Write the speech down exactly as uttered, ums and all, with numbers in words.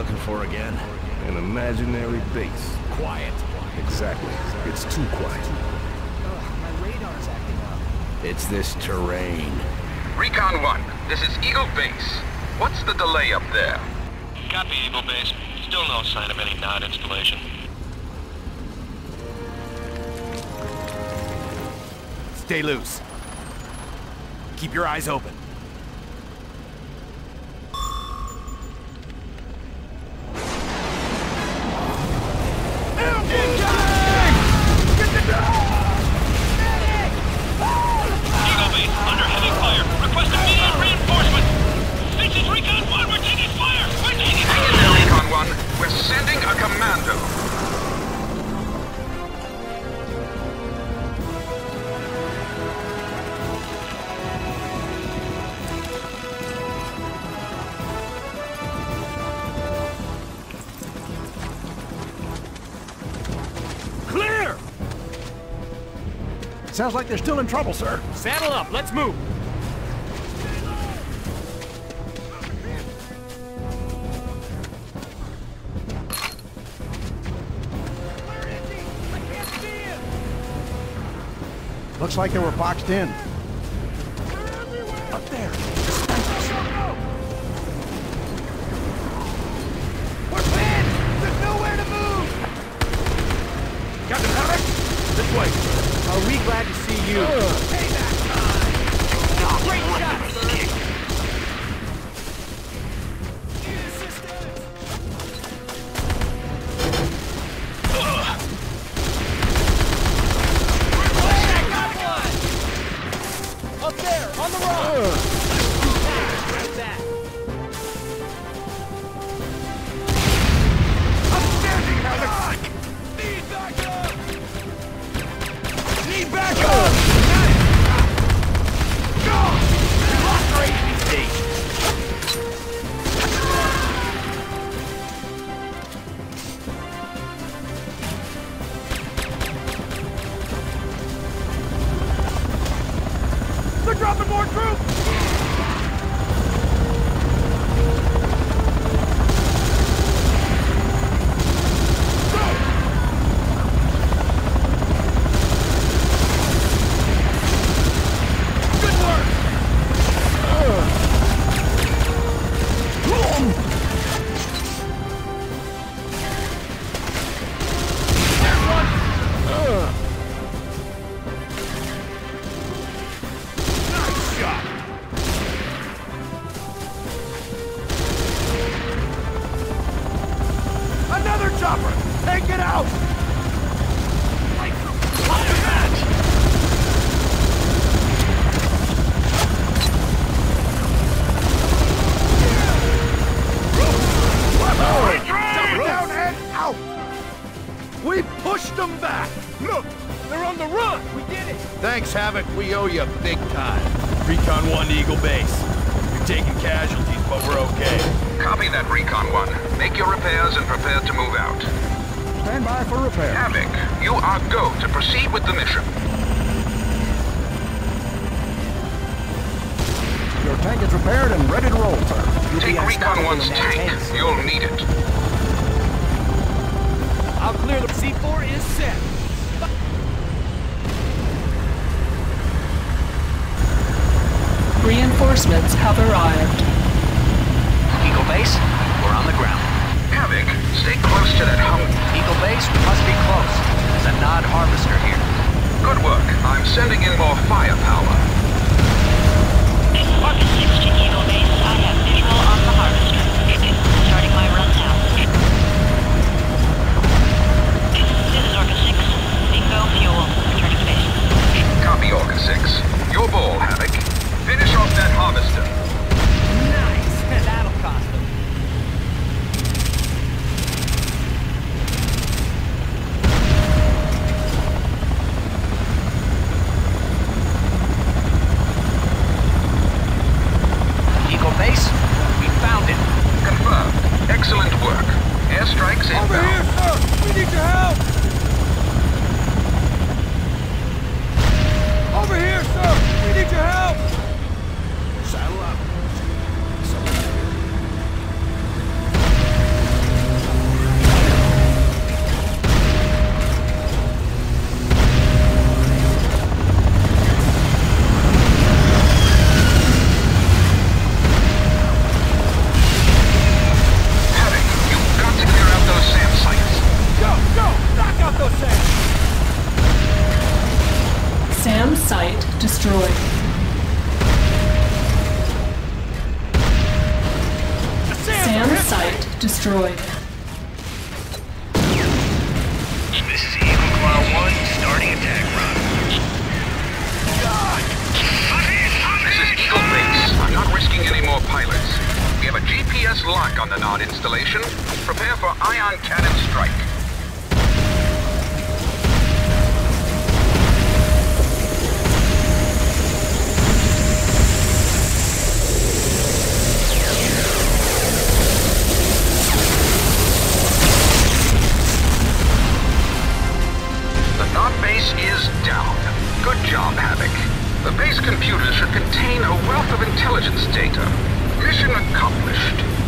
looking for again? An imaginary base. Quiet. Exactly. It's too quiet. Ugh, my radar's acting up. It's this terrain. Recon one, this is Eagle Base. What's the delay up there? Copy, Eagle Base. Still no sign of any N O D installation. Stay loose. Keep your eyes open. Sounds like they're still in trouble, sir. Saddle up, let's move. Where is he? I can't see him. Looks like they were boxed in. Up there. We're pinned! There's nowhere to move! Captain Harris, this way. Are we glad to see you? Payback time! Oh, great shot! Need assistance! We're got one! Up there, on the rock! Uh. Grab that! Upstanding, Havoc! Need backup! Back up! Go! Lost our H P C! They're dropping more troops! Thanks, Havoc. We owe you big time. Recon one to Eagle Base. You're taking casualties, but we're okay. Copy that, Recon one. Make your repairs and prepare to move out. Stand by for repair. Havoc, you are go to proceed with the mission. Your tank is repaired and ready to roll, sir. Take Recon one's tank. Tanks. You'll need it. I'll clear the C four is set. Reinforcements have arrived. Eagle Base, we're on the ground. Havoc, stay close to that hump. Eagle Base, we must be close. There's a N O D harvester here. Good work. I'm sending in more firepower. Orbit six to Eagle Base. I have visual on the harvester. Starting my run now. This is Orca six. Bingo fuel. Returning base. Copy, Orca six. Your ball, Havoc. Finish off that harvester. Nice. That'll cost them. destroyed. SAM site destroyed. This is Eagle Claw one, starting attack run. God. This is Eagle Base. I'm not risking any more pilots. We have a G P S lock on the Nod installation. Prepare for ion cannon strike. Is down. Good job, Havoc. The base computer should contain a wealth of intelligence data. Mission accomplished.